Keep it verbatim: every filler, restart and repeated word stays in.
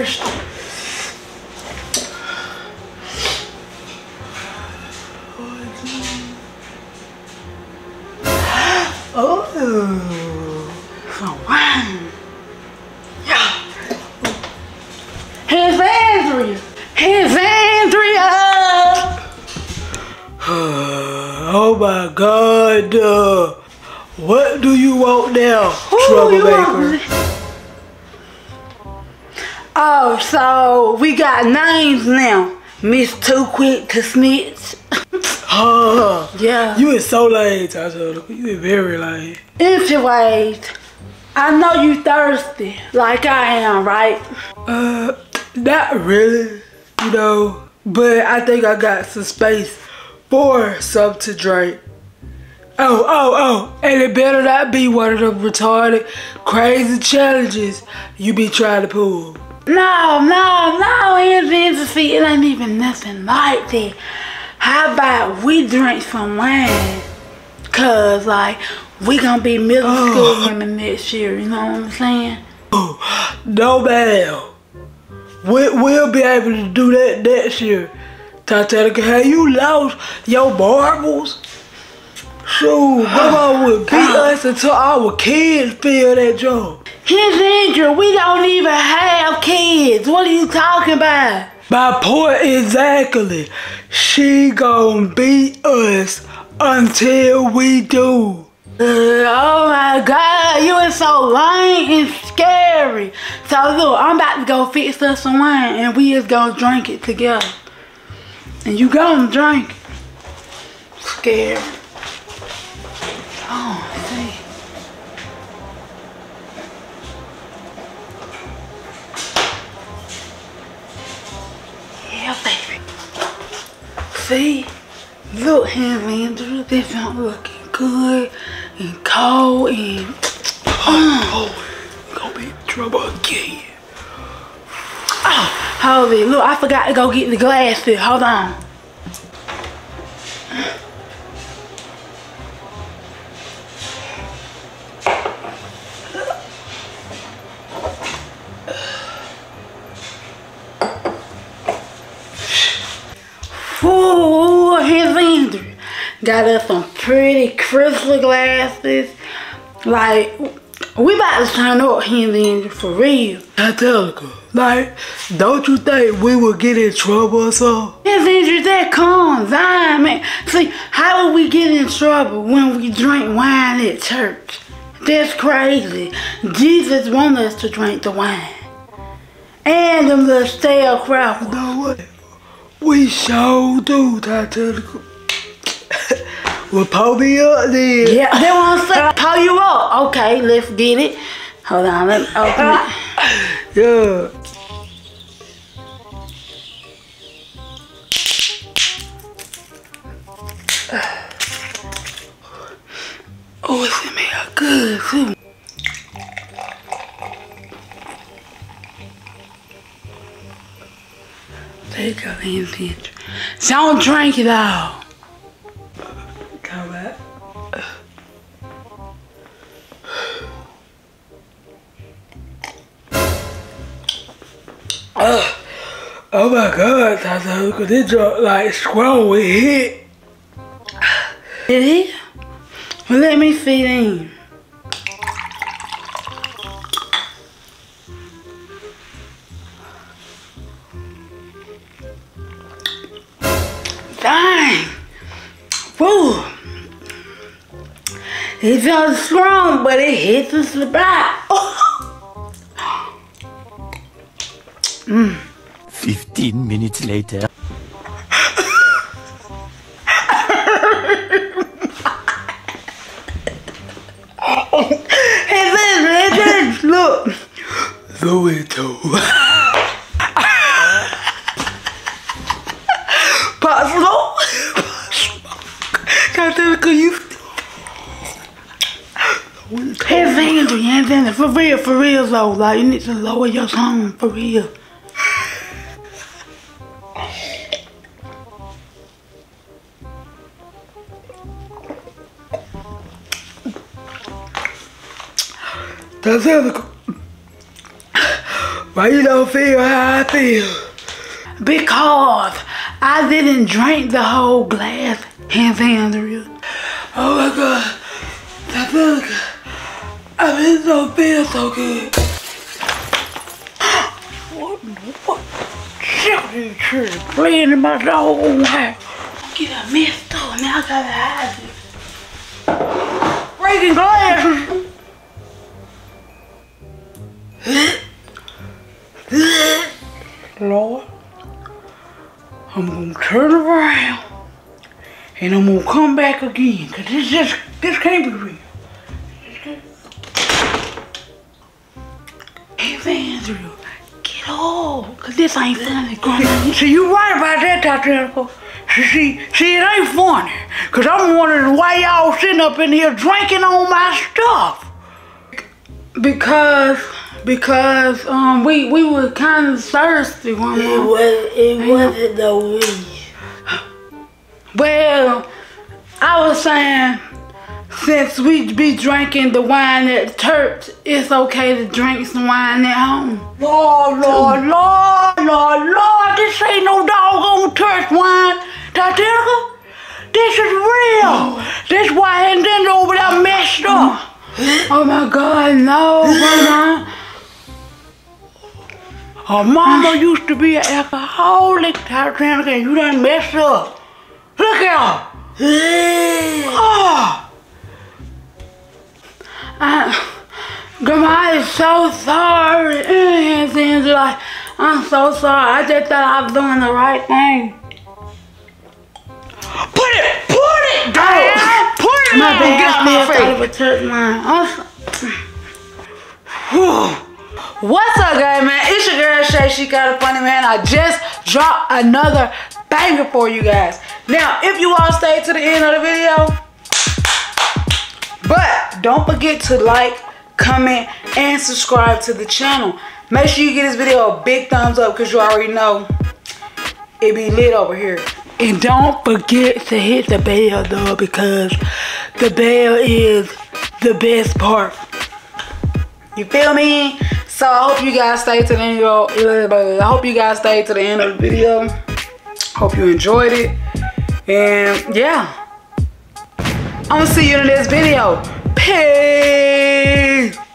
first. Oh, so one. Yeah. Here's Andrea. Here's Andrea. Oh my God. Uh, what do you want now, Troublemaker? Oh, so we got names now. Miss Too Quick to Snitch. Huh? Yeah. You is so lame, Tasha. You is very lame. Anyways, I know you thirsty, like I am, right? Uh, not really, you know. But I think I got some space for some to drink. Oh, oh, oh, and it better not be one of them retarded, crazy challenges you be trying to pull. No, no, no, it's see, it ain't even nothing like that. How about we drink some wine? Cause like, we gonna be middle oh. school women next year, you know what I'm saying? Oh, no ma'am. We, we'll be able to do that next year. Titanic, have you lost your marbles? Shoot, mama would beat us until our kids feel that job. Here's Andrew, we don't even have kids. What are you talking about? My point exactly. She gon' beat us until we do. Uh, oh my God, you is so lame and scary. So look, I'm about to go fix us some wine and we is gonna drink it together. And you gonna drink it. Scary. Oh, see. Yeah, baby. See? Look, Andrew, this not looking good and cold and... Oh, oh, gonna be in trouble again. Oh, hold it. Look, I forgot to go get the glasses. Hold on. Ooh, here's Andrew. Got us some pretty crystal glasses. Like, we about to turn up here, Andrew, for real. I tell you, like, don't you think we will get in trouble or something? Yes, Andrew, that comes. I mean, see, how would we get in trouble when we drink wine at church? That's crazy. Jesus wants us to drink the wine. And them little stale crowd. You know what? We sure do, Titanic. We'll pull me up then. Yeah, they want to say, pull you up. Okay, let's get it. Hold on, let me open it. Yeah. Oh, it smells good, too. Take your hands, Andrew. Don't drink it all. Come back. Uh, oh my God, Tata, this drunk like scroll it hit. Did it? Well, let me feed in. Dang! Woo! It felt strong, but it hit the spot. Oh. Mm. Fifteen minutes later. Hey, listen, listen, look. The window. It's Andrew, Andrew, for real, for real though, like you need to lower your tone, for real. That's it. Why you don't feel how I feel? Because I didn't drink the whole glass, Hans Andrew. Oh my God, I feel good. I just don't feel so good. What in the fuck? Shit, this tree playing in my dog house. Get a mess though, now I gotta hide it. Breaking glasses. Lord, I'm gonna turn around and I'm gonna come back again, cause this just this can't be real. Hey Andrew, get off, cause this ain't funny, girl. See, you right about that, Doctor See, see, it ain't funny, cause I'm wondering why y'all sitting up in here drinking on my stuff. Because. Because um we we were kind of thirsty one night. It was it wasn't the weed. Well, I was saying since we be drinking the wine at church, it's okay to drink some wine at home. Lord, Lord, Lord, Lord, Lord, this ain't no doggone church wine, Tatiana. This is real. This wine didn't over there messed up. Oh my God, no, mama. Her mama used to be an alcoholic, Titanic, and you done messed up. Look at her. Oh. I, Grandma, I am so sorry. It seems like I'm so sorry. I just thought I was doing the right thing. Put it, put it down. Oh. Put it my down. Get out my face. I overtook mine. What's up, guys, man? It's your girl Shay, she got a funny, man. I just dropped another banger for you guys. Now, if you all stay to the end of the video, but don't forget to like, comment, and subscribe to the channel. Make sure you give this video a big thumbs up because you already know it be lit over here. And don't forget to hit the bell, though, because the bell is the best part. You feel me? So I hope you guys stay to the end of the I hope you guys stay to the end of the video. Hope you enjoyed it. And yeah. I'm gonna see you in this video. Peace.